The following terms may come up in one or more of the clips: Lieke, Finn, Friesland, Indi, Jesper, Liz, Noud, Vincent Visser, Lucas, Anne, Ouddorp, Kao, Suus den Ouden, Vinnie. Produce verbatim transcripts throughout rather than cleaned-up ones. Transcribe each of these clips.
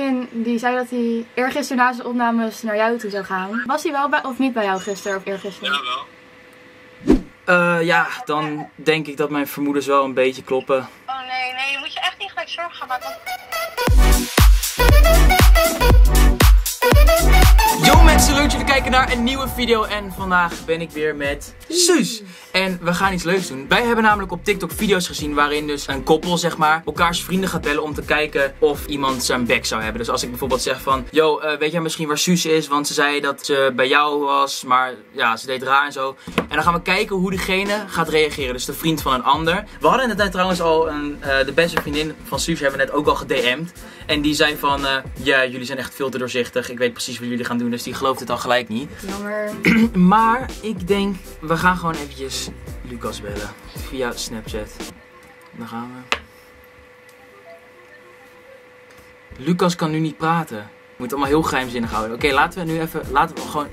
Finn, die zei dat hij eergisteren na zijn opnames naar jou toe zou gaan. Was hij wel bij, of niet bij jou gisteren of eergisteren? Ja, wel. Uh, ja, dan denk ik dat mijn vermoedens wel een beetje kloppen. Oh nee, nee, je moet je echt niet gelijk zorgen gaan maken. Yo mensen, leuk dat jullie kijken naar een nieuwe video en vandaag ben ik weer met Suus. En we gaan iets leuks doen. Wij hebben namelijk op TikTok video's gezien waarin dus een koppel, zeg maar, elkaars vrienden gaat bellen om te kijken of iemand zijn bek zou hebben. Dus als ik bijvoorbeeld zeg van, yo, uh, weet jij misschien waar Suus is? Want ze zei dat ze bij jou was, maar ja, ze deed raar en zo. En dan gaan we kijken hoe diegene gaat reageren. Dus de vriend van een ander. We hadden net trouwens al een, uh, de beste vriendin van Suus hebben we net ook al gedm'd. En die zei van, ja, uh, yeah, jullie zijn echt veel te doorzichtig. Ik weet precies wat jullie gaan doen. Dus die gelooft het al gelijk niet. Jammer. Maar ik denk, we gaan gewoon eventjes Lucas bellen. Via Snapchat. Dan gaan we. Lucas kan nu niet praten. We moeten allemaal heel geheimzinnig houden. Oké, okay, laten we nu even, laten we gewoon...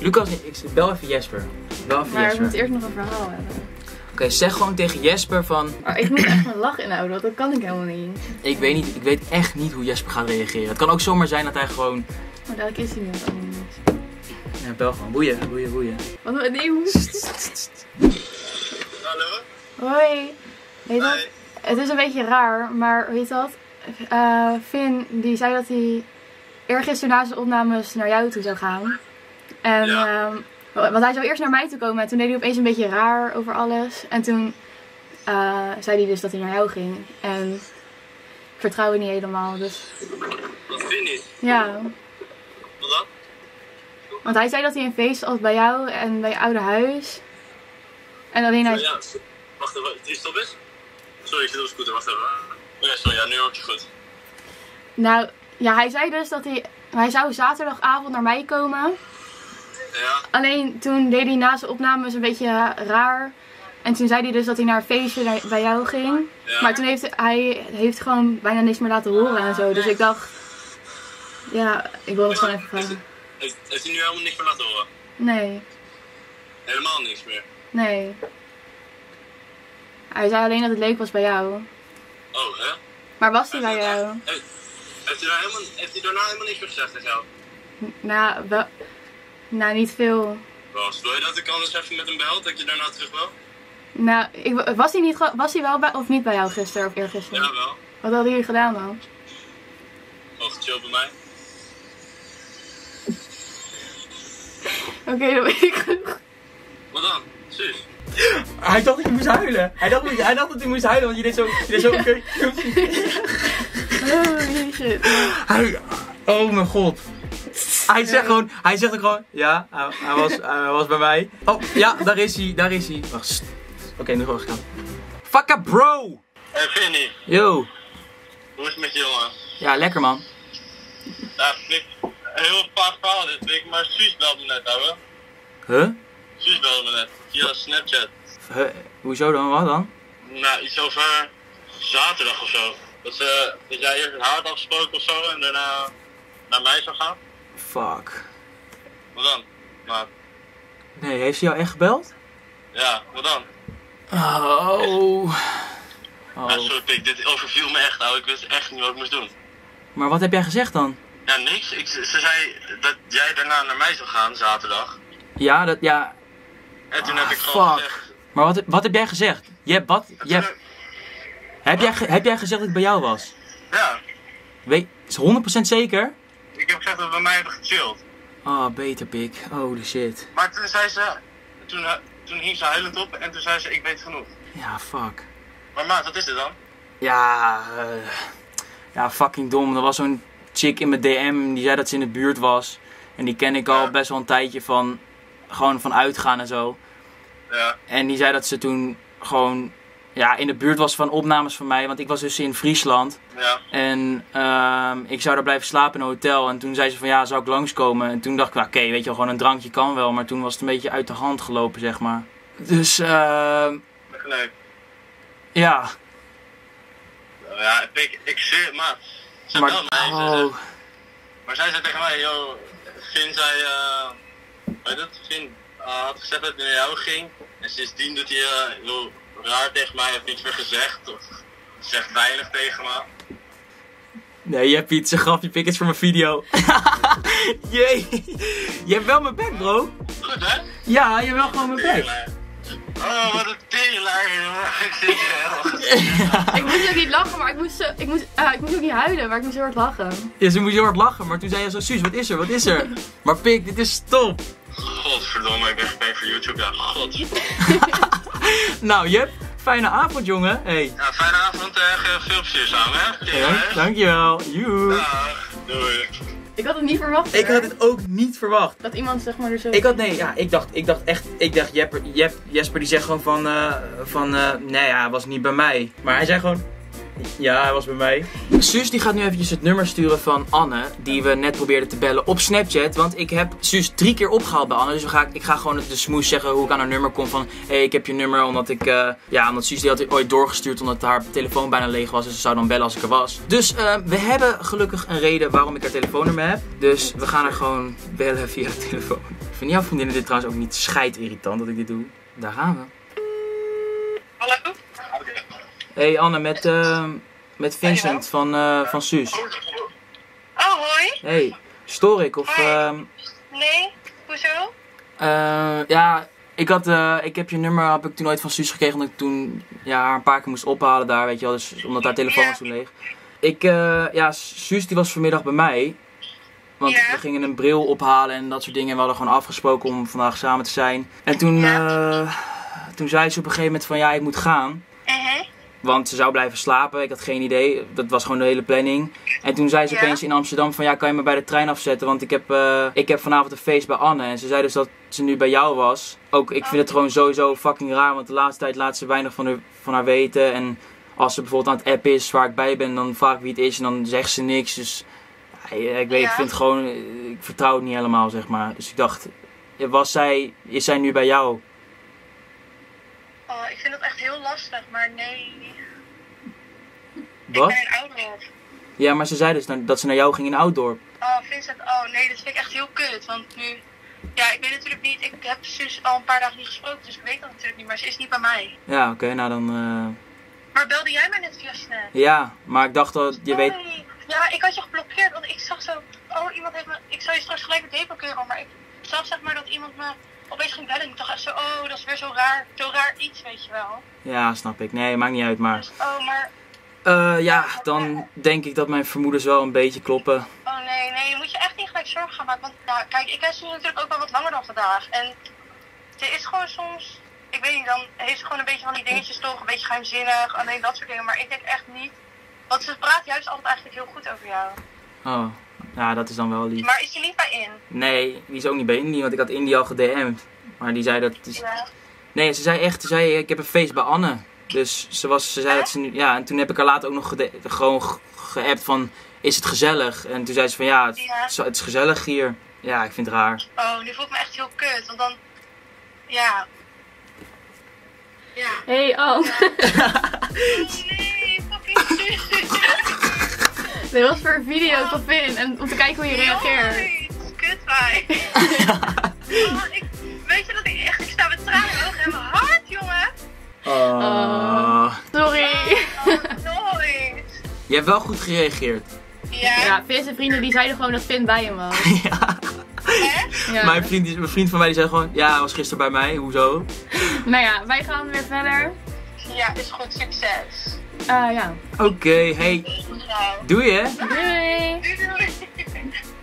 Lucas, ik bel even Jesper. Bel even maar Jesper. We moeten eerst nog een verhaal hebben. Oké, okay, zeg gewoon tegen Jesper van... Maar ik moet echt mijn lach inhouden, want dat kan ik helemaal niet. Ik weet niet, ik weet echt niet hoe Jesper gaat reageren. Het kan ook zomaar zijn dat hij gewoon... Maar dadelijk is hij niet anders. Ja, bel gewoon. Boeien, boeien, boeien. Wat een nieuw. Hallo? Hoi. Weet dat? Hi. Het is een beetje raar, maar weet dat? Uh, Finn, die zei dat hij eergisteren na zijn opnames naar jou toe zou gaan. En, ja. um, want hij zou eerst naar mij toe komen en toen deed hij opeens een beetje raar over alles. En toen uh, zei hij dus dat hij naar jou ging. En ik vertrouw het niet helemaal, dus... Dat vind ik. Ja. Wat dan? Want hij zei dat hij een feest was bij jou en bij je oude huis. En alleen hij... Ja, ja. Wacht even, die stop is? Sorry, ik zit op de scooter, wacht even. Ja, sorry, ja, nu hoor ik je goed. Nou, ja, hij zei dus dat hij... Hij zou zaterdagavond naar mij komen. Ja. Alleen toen deed hij na zijn opnames een beetje raar. En toen zei hij dus dat hij naar een feestje bij jou ging. Ja. Maar toen heeft hij heeft gewoon bijna niks meer laten horen en zo. Dus ik dacht... Ja, ik wil het gewoon even vragen. Heeft, heeft hij nu helemaal niks meer laten horen? Nee. Helemaal niks meer? Nee. Hij zei alleen dat het leuk was bij jou. Oh, hè? Maar was hij bij jou? Heeft, heeft, hij daar helemaal, heeft hij daarna helemaal niks meer gezegd tegen jou? Nou, wel... Nou, niet veel. Was, wil je dat ik anders even met hem bel, dat ik je daarna terug wil? Nou, ik, was, hij niet, was hij wel bij, of niet bij jou gisteren of eergisteren? Ja, wel. Wat hadden jullie gedaan dan? Was het chill bij mij? Oké, okay, dat weet ik genoeg. Wat dan? Suus? Hij dacht dat hij moest huilen. Hij dacht, hij dacht dat hij moest huilen, want je deed zo... Je deed zo ja. Oh, shit. Hij, oh mijn god. Hij zegt gewoon, hij zegt ook gewoon, ja, hij, hij, was, hij was bij mij. Oh, ja, daar is hij, daar is hij. Wacht, oké, okay, nu gewoon gaan. Fuck up, bro! Hey, Vinnie. Yo. Hoe is het met je, jongen? Ja, lekker, man. Ja, flink. Heel vaak verhaal dit week, maar Suus belde me net, ouwe. Huh? Suus belde me net, via Snapchat. Huh? Hoezo dan, wat dan? Nou, iets over zaterdag of zo. Dat, ze, dat jij eerst een haard afgesproken of zo en daarna naar mij zou gaan. Fuck. Wat dan? Maar... Nee, heeft ze jou echt gebeld? Ja, wat dan? Oh. Oh. Ja, sorry pik, dit overviel me echt ouwe, ik wist echt niet wat ik moest doen. Maar wat heb jij gezegd dan? Ja, niks. Ik, ze zei dat jij daarna naar mij zou gaan, zaterdag. Ja, dat, ja. En toen ah, heb ik gewoon fuck. gezegd... Maar wat, wat heb jij gezegd? Je hebt wat? Je heb... Heb, jij, heb jij gezegd dat ik bij jou was? Ja. Weet, is honderd procent zeker? Ik heb gezegd dat we bij mij hebben gechilled. Ah, beter pik. Holy shit. Maar toen zei ze... Toen, toen hing ze huilend op en toen zei ze, ik weet genoeg. Ja, fuck. Maar maat, wat is dit dan? Ja, uh, ja, fucking dom. Er was zo'n... chick in mijn D M, die zei dat ze in de buurt was. En die ken ik al ja. best wel een tijdje van, gewoon van uitgaan en zo. Ja. En die zei dat ze toen gewoon, ja, in de buurt was van opnames van mij. Want ik was dus in Friesland. Ja. En uh, ik zou daar blijven slapen in een hotel. En toen zei ze van, ja, zou ik langskomen? En toen dacht ik, nou, oké, okay, weet je wel, gewoon een drankje kan wel. Maar toen was het een beetje uit de hand gelopen, zeg maar. Dus, eh... Uh, nee. Ja. Ja, ik, ik zie het, maar... Ze maar, mij, oh. ze, maar zij zei tegen mij, joh, Finn zei, uh, weet het, Finn uh, had gezegd dat hij naar jou ging. En sindsdien doet hij uh, heel raar tegen mij, heeft niets meer gezegd, of zegt weinig tegen me. Nee, je hebt iets. Ze gaf je pikkers voor mijn video. Jee. Je hebt wel mijn bek, bro. Goed, hè? Ja, je hebt wel gewoon mijn bek. Oh, wat een tegenlaag. Ik zit hier. Ik moest ook niet lachen, maar ik moest, zo, ik, moest, uh, ik moest ook niet huilen, maar ik moest heel hard lachen. Ja, ze moest heel hard lachen, maar toen zei je zo, Suus, wat is er, wat is er? Maar pik, dit is top. Godverdomme, ik ben gepakt voor YouTube, ja, god. Nou, Jep, fijne avond, jongen. Hey. Ja, fijne avond, uh, filmpjes aan, hè? Ja, dankjewel, joe. Dag, doei. Ik had het niet verwacht. Ik had het ook niet verwacht. Dat iemand zeg maar er zo... Ik had, nee, ja, ik dacht, ik dacht echt, ik dacht, Jep, Jep, Jesper die zegt gewoon van, uh, van, uh, nee, ja, hij was niet bij mij. Maar hij zei gewoon, ja, hij was bij mij. Suus die gaat nu eventjes het nummer sturen van Anne, die we net probeerden te bellen op Snapchat. Want ik heb Suus drie keer opgehaald bij Anne, dus we ga, ik ga gewoon de smoes zeggen hoe ik aan haar nummer kom van, hé, hey, ik heb je nummer, omdat ik, uh, ja, omdat Suus die had ooit doorgestuurd omdat haar telefoon bijna leeg was. Dus ze zou dan bellen als ik er was. Dus uh, we hebben gelukkig een reden waarom ik haar telefoonnummer heb. Dus we gaan haar gewoon bellen via de telefoon. Ik vind jouw vriendinnen dit trouwens ook niet scheidirritant dat ik dit doe. Daar gaan we. Hallo? Hey Anne, met, uh, met Vincent van, uh, van Suus. Oh, hoi. Hey, stoor ik of... Uh, nee, hoezo? Uh, ja, ik, had, uh, ik heb je nummer, heb ik toen nooit van Suus gekregen, omdat ik toen ja, haar een paar keer moest ophalen daar, weet je wel, dus, omdat haar telefoon was toen leeg. Ik, uh, ja, Suus die was vanmiddag bij mij, want ja, we gingen een bril ophalen en dat soort dingen en we hadden gewoon afgesproken om vandaag samen te zijn. En toen, ja, uh, toen zei ze op een gegeven moment van ja, ik moet gaan. Uh-huh. Want ze zou blijven slapen, ik had geen idee. Dat was gewoon de hele planning. En toen zei ze ja, opeens in Amsterdam van ja, kan je me bij de trein afzetten? Want ik heb, uh, ik heb vanavond een feest bij Anne. En ze zei dus dat ze nu bij jou was. Ook, ik vind het gewoon sowieso fucking raar. Want de laatste tijd laat ze weinig van haar, van haar weten. En als ze bijvoorbeeld aan het app is waar ik bij ben, dan vraag ik wie het is. En dan zegt ze niks. Dus ja, ik weet, ja, ik vind het gewoon, ik vertrouw het niet helemaal, zeg maar. Dus ik dacht, was zij, is zij nu bij jou? Oh, ik vind dat echt heel lastig, maar nee. Wat? Ik ben in Ouddorp. Ja, maar ze zei dus dat ze naar jou ging in Ouddorp. Oh, Vincent, oh nee, dat vind ik echt heel kut, want nu... Ja, ik weet natuurlijk niet, ik heb Suus al een paar dagen niet gesproken, dus ik weet dat natuurlijk niet, maar ze is niet bij mij. Ja, oké, okay, nou dan... Uh... Maar belde jij mij net via Snap? Ja, maar ik dacht dat je nee, weet... Ja, ik had je geblokkeerd, want ik zag zo... Oh, iemand heeft me... Ik zou je straks gelijk deblokkeren, maar ik zag zeg maar dat iemand me... opeens ging bellen. Ik dacht echt zo, oh, dat is weer zo raar, zo raar iets, weet je wel. Ja, snap ik. Nee, maakt niet uit, maar... Dus, oh, maar... Uh, ja, dan denk ik dat mijn vermoedens wel een beetje kloppen. Oh, nee, nee, je moet je echt niet gelijk zorgen gaan maken. Want, nou, kijk, ik ken ze natuurlijk ook wel wat langer dan vandaag. En ze is gewoon soms... Ik weet niet, dan heeft ze gewoon een beetje van die dingetjes toch, een beetje geheimzinnig, alleen dat soort dingen. Maar ik denk echt niet... Want ze praat juist altijd eigenlijk heel goed over jou. Oh. Ja, dat is dan wel lief. Maar is die niet bij In? Nee, die is ook niet bij Indi, want ik had Indi al gedm'd. Maar die zei dat... Is... Ja. Nee, ze zei echt, ze zei, ik heb een feest bij Anne. Dus ze, was, ze zei eh? dat ze nu... Ja, en toen heb ik haar later ook nog gewoon geappt van, is het gezellig? En toen zei ze van, ja, het, ja, het is gezellig hier. Ja, ik vind het raar. Oh, nu voelt me echt heel kut, want dan... Ja. Ja. Hey, oh. Ja. Oh nee, papi. Dit was voor een video oh. van Finn en om te kijken hoe je reageert. Nee, het is kut, wij. Weet je dat ik echt, ik sta met tranen in mijn ogen en mijn hart, jongen. Oh. Oh. Sorry. Oh, oh, nooit. Je hebt wel goed gereageerd. Ja. Ja, Finn zijn vrienden die zeiden gewoon dat Finn bij hem was. Ja. Echt? Ja. Mijn vriend, mijn vriend van mij die zei gewoon, ja, hij was gisteren bij mij, hoezo? Nou ja, wij gaan weer verder. Ja, is goed, succes. Uh, ja. Oké, okay, hey. Doei, hè? Doei.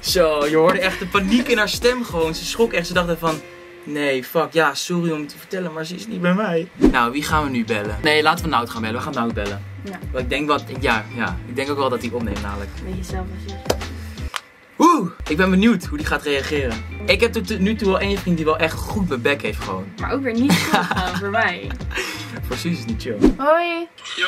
Zo, je hoorde echt de paniek in haar stem gewoon. Ze schrok echt. Ze dacht van, nee, fuck, ja, sorry om te vertellen, maar ze is niet bij mij. Nou, wie gaan we nu bellen? Nee, laten we Noud gaan bellen. We gaan Noud bellen. Ja. Want ik denk wat, ja, ja. Ik denk ook wel dat hij opneemt, namelijk. Weet je zelf als je... Oeh, ik ben benieuwd hoe die gaat reageren. Ik heb tot nu toe wel één vriend die wel echt goed mijn bek heeft gewoon. Maar ook weer niet goed gewoon voor mij. Precies, is niet chill. Hoi. Yo.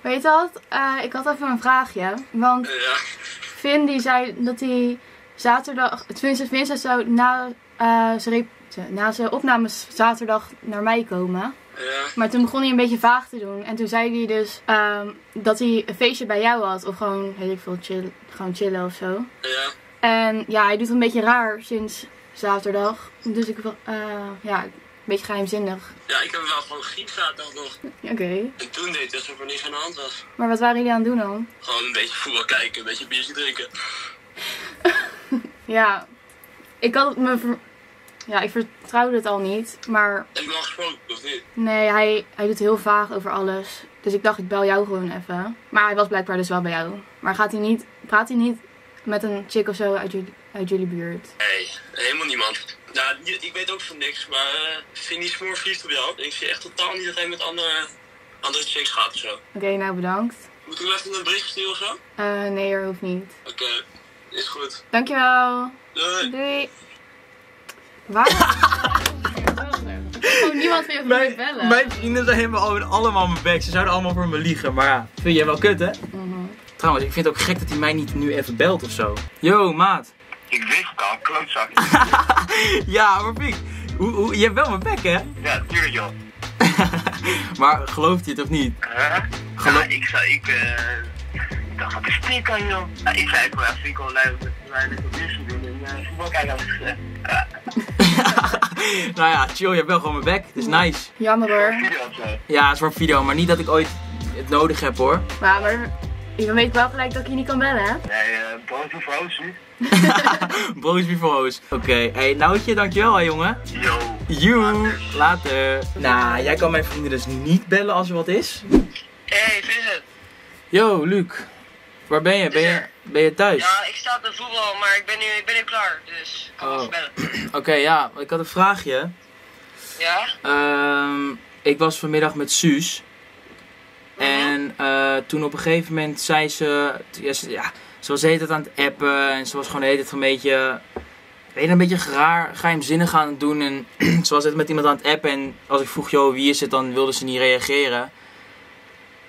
Weet je wat? Uh, ik had even een vraagje. Want uh, ja. Finn die zei dat hij zaterdag, tenminste Vincent zou na, uh, zijn, na zijn opnames zaterdag naar mij komen. Uh, ja. Maar toen begon hij een beetje vaag te doen. En toen zei hij dus uh, dat hij een feestje bij jou had. Of gewoon, weet ik veel, chill, gewoon chillen of zo. Uh, ja. En ja, hij doet het een beetje raar sinds zaterdag. Dus ik, uh, ja, beetje geheimzinnig. Ja, ik heb wel gewoon gietvaat dan nog. Oké. Okay. En toen deed het alsof er niks aan de hand was. Maar wat waren jullie aan het doen dan? Gewoon een beetje voetbal kijken, een beetje biertje drinken. Ja, ik had me... Ver... Ja, ik vertrouwde het al niet, maar... Heb je wel gesproken, of niet? Nee, hij, hij doet heel vaag over alles. Dus ik dacht, ik bel jou gewoon even. Maar hij was blijkbaar dus wel bij jou. Maar gaat hij niet, praat hij niet met een chick of zo uit jullie, uit jullie buurt? Nee, helemaal niemand. Nou, ik weet ook van niks, maar uh, Vinnie is smoor verliefd op jou. Ik zie echt totaal niet dat hij met andere, andere chicks gaat of zo. Oké, okay, nou bedankt. Moet ik even een berichtje sturen of zo? Uh, nee, er hoeft niet. Oké, okay, is goed. Dankjewel. Doei. Doei. Waarom? Gewoon niemand van je mij bellen. Mijn vrienden zijn helemaal allemaal mijn bek. Ze zouden allemaal voor me liegen. Maar ja, vind jij wel kut, hè? Mm-hmm. Trouwens, ik vind het ook gek dat hij mij niet nu even belt of zo. Yo, maat. Ik wist het al, klootzak. Ja, maar Pink, hoe, hoe, je hebt wel mijn bek, hè? Ja, tuurlijk joh. Maar gelooft je het of niet? Huh? Geloof... Ja, ik zou, ik, uh, ik dacht, wat is dit dan joh? Ja, ik zei eigenlijk wel, ja, ik kon luisteren naar de commissie doen en uh, voetbal kijken als ik gezegd. Nou ja, chill, je hebt wel gewoon mijn bek, dat is nice. Jammer hoor. Ja, het is voor een video, maar niet dat ik ooit het nodig heb hoor. Ja, maar je weet wel gelijk dat ik je niet kan bellen, hè? Nee, uh, broos before hoes niet. Broos before hoes. Oké, okay. Hey, Noudje, dankjewel hè jongen. Yo. You. Later. Nou, nah, jij kan mijn vrienden dus niet bellen als er wat is. Hey, Vincent. Yo, Luc. Waar ben je? Ben je, ben je thuis? Ja, ik sta op de voetbal, maar ik ben nu, ik ben nu klaar, dus ik kan oh. wel bellen. Oké, okay, ja, ik had een vraagje. Ja? Um, ik was vanmiddag met Suus. Mm-hmm. En uh, toen op een gegeven moment zei ze, ja, ze, ja, ze was de hele tijd aan het appen en ze was gewoon de hele tijd een beetje, weet je, een beetje raar, geheimzinnig aan het doen. En ze was met iemand aan het appen en als ik vroeg, joh, wie is het, dan wilde ze niet reageren.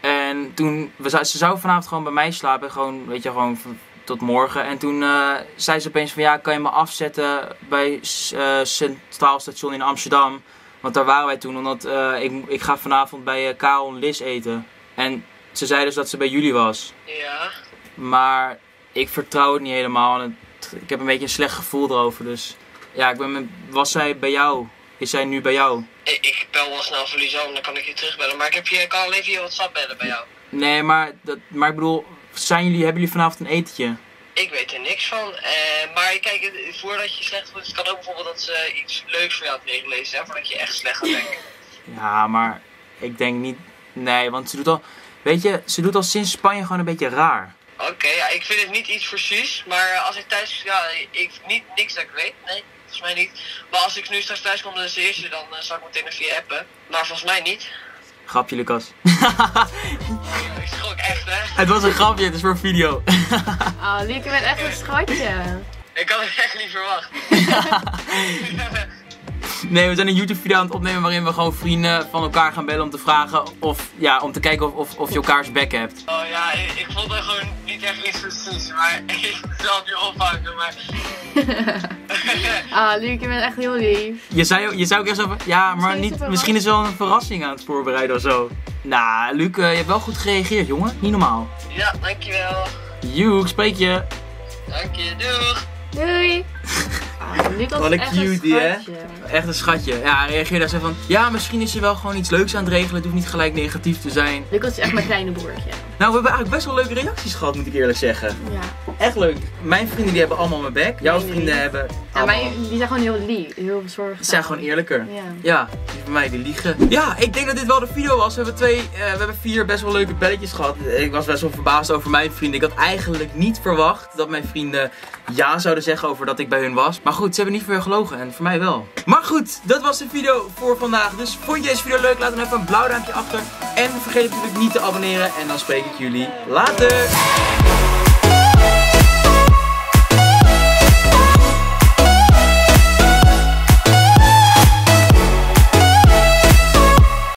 En toen, we, ze zou vanavond gewoon bij mij slapen, gewoon, weet je, gewoon tot morgen. En toen uh, zei ze opeens van, ja, kan je me afzetten bij uh, Centraal Station in Amsterdam? Want daar waren wij toen, omdat uh, ik, ik ga vanavond bij uh, Kao en Liz eten. En ze zei dus dat ze bij jullie was. Ja. Maar ik vertrouw het niet helemaal en het, ik heb een beetje een slecht gevoel erover. Dus ja, ik ben met, was zij bij jou? Is zij nu bij jou? Ik bel wel snel voor Lies, dan kan ik je terugbellen. Maar ik heb je, kan alleen via WhatsApp bellen bij jou. Nee, maar, dat, maar ik bedoel, zijn jullie, hebben jullie vanavond een etentje? Ik weet er niks van. Uh, maar kijk, voordat je slecht wordt, het kan ook bijvoorbeeld dat ze iets leuks voor jou had meegelezen, hè? Voordat je echt slecht gaat denken. Ja, maar ik denk niet... Nee, want ze doet al... Weet je, ze doet al sinds Spanje gewoon een beetje raar. Oké, okay, ja, ik vind het niet iets voor Suus, maar als ik thuis... Ja, ik niet niks dat ik weet, nee. Volgens mij niet. Maar als ik nu straks thuis kom, dan zie je, dan uh, zal ik meteen even je appen. Maar volgens mij niet. Grapje, Lucas. Ik schrok echt, hè? Het was een grapje, het is voor een video. Oh, Lieke bent echt een schatje. Ik had het echt niet verwacht. Nee, we zijn een YouTube-video aan het opnemen waarin we gewoon vrienden van elkaar gaan bellen om te vragen of, ja, om te kijken of, of, of je elkaars bek hebt. Oh ja, ik, ik vond dat gewoon niet echt iets precies, maar ik zal het nu ophouden, maar... Ah, Luc, je bent echt heel lief. Je zei, je zei ook echt zo van, ja, maar misschien niet, misschien is wel een verrassing aan het voorbereiden of zo. Nou, nah, Luc, uh, je hebt wel goed gereageerd, jongen. Niet normaal. Ja, dankjewel. Joek, spreek je. Dank je, doeg. Doei. Ah, wat een cutie, hè? Echt een schatje. Ja, hij reageerde daar zo van, ja, misschien is er wel gewoon iets leuks aan het regelen. Het hoeft niet gelijk negatief te zijn. Lucas is echt mijn kleine broertje. Nou, we hebben eigenlijk best wel leuke reacties gehad, moet ik eerlijk zeggen. Ja. Echt leuk. Mijn vrienden die hebben allemaal mijn bek. Jouw nee, vrienden nee. hebben allemaal... Ja, mijn, die zijn gewoon heel lief, heel bezorgd. Ze zijn gewoon eerlijker. Ja. Ja, die van mij die liegen. Ja, ik denk dat dit wel de video was. We hebben, twee, uh, we hebben vier best wel leuke belletjes gehad. Ik was best wel verbaasd over mijn vrienden. Ik had eigenlijk niet verwacht dat mijn vrienden ja zouden zeggen over dat ik bij hun was. Maar goed, ze hebben niet voor je gelogen en voor mij wel. Maar goed, dat was de video voor vandaag. Dus vond je deze video leuk? Laat dan even een blauw duimpje achter. En vergeet natuurlijk niet te abonneren. En dan spreek ik jullie later.